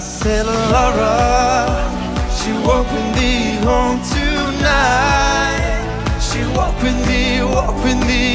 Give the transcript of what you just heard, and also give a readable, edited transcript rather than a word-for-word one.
said, Laura, she walked with me home tonight. She walked with me, walked with me.